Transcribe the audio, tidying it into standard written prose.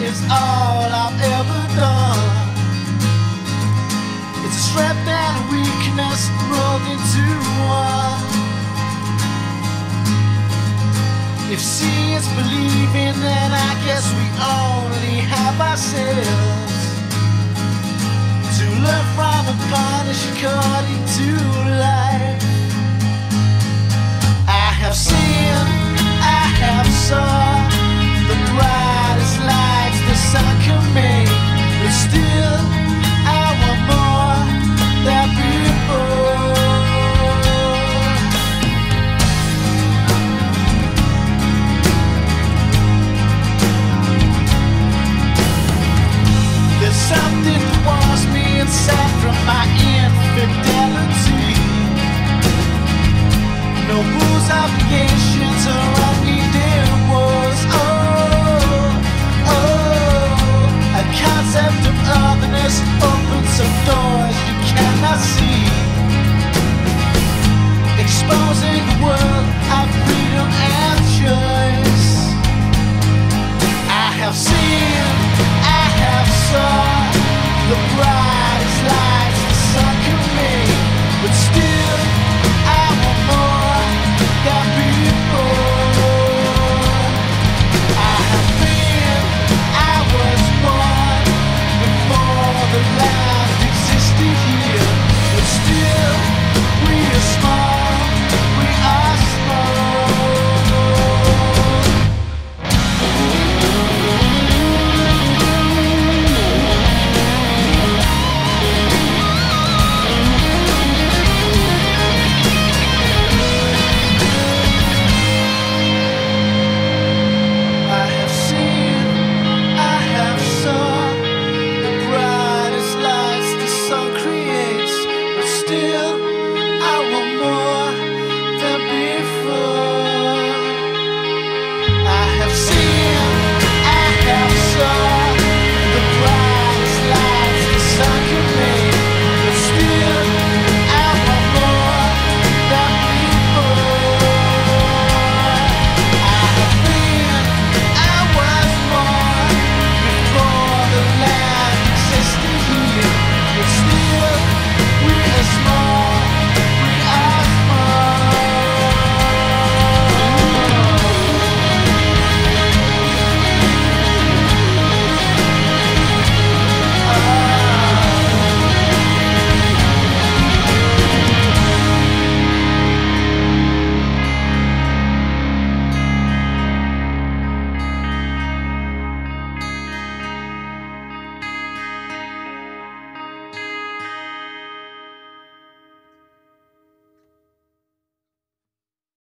It's all I've ever done. It's a strength and a weakness rolled into one. If seeing's believing, then I guess we only have ourselves to learn from and punish according to life. I have sinned, I have sought the brightest light I can make, but still I want more than before. There's something that wants me inside from my infidelity. No rules of the game.